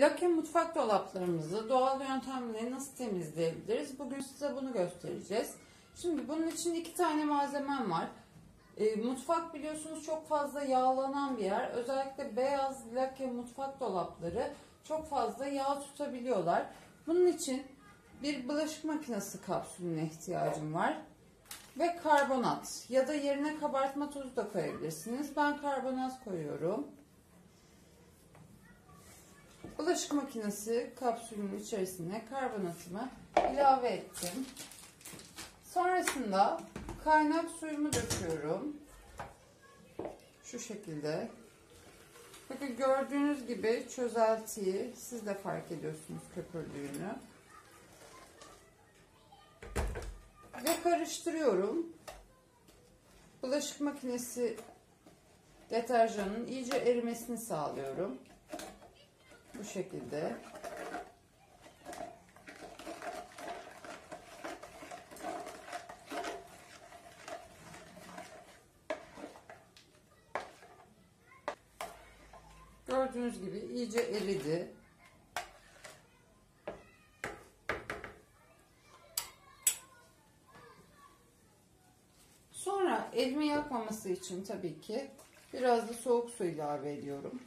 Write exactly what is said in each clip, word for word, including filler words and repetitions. Lake mutfak dolaplarımızı doğal yöntemle nasıl temizleyebiliriz? Bugün size bunu göstereceğiz. Şimdi bunun için iki tane malzemem var. E, mutfak biliyorsunuz çok fazla yağlanan bir yer. Özellikle beyaz lake mutfak dolapları çok fazla yağ tutabiliyorlar. Bunun için bir bulaşık makinesi kapsülüne ihtiyacım var. Ve karbonat ya da yerine kabartma tozu da koyabilirsiniz. Ben karbonat koyuyorum. Bulaşık makinesi kapsülünün içerisine karbonatımı ilave ettim. Sonrasında kaynak suyumu döküyorum. Şu şekilde. Bakın gördüğünüz gibi çözeltiyi siz de fark ediyorsunuz köpürdüğünü. Ve karıştırıyorum. Bulaşık makinesi deterjanının iyice erimesini sağlıyorum. Bu şekilde. Gördüğünüz gibi iyice eridi. Sonra elimi yakmaması için tabii ki biraz da soğuk su ilave ediyorum.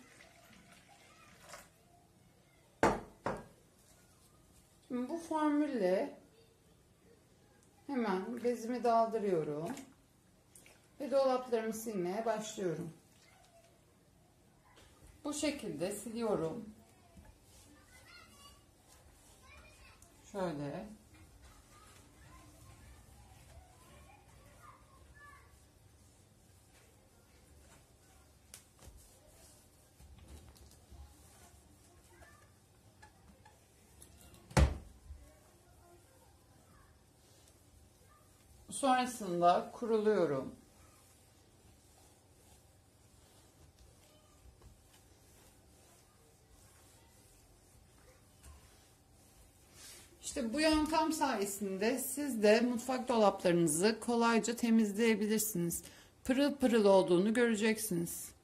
Şimdi bu formülle hemen bezimi daldırıyorum ve dolaplarımı silmeye başlıyorum. Bu şekilde siliyorum. Şöyle. Sonrasında kuruluyorum. İşte bu yöntem sayesinde siz de mutfak dolaplarınızı kolayca temizleyebilirsiniz. Pırıl pırıl olduğunu göreceksiniz.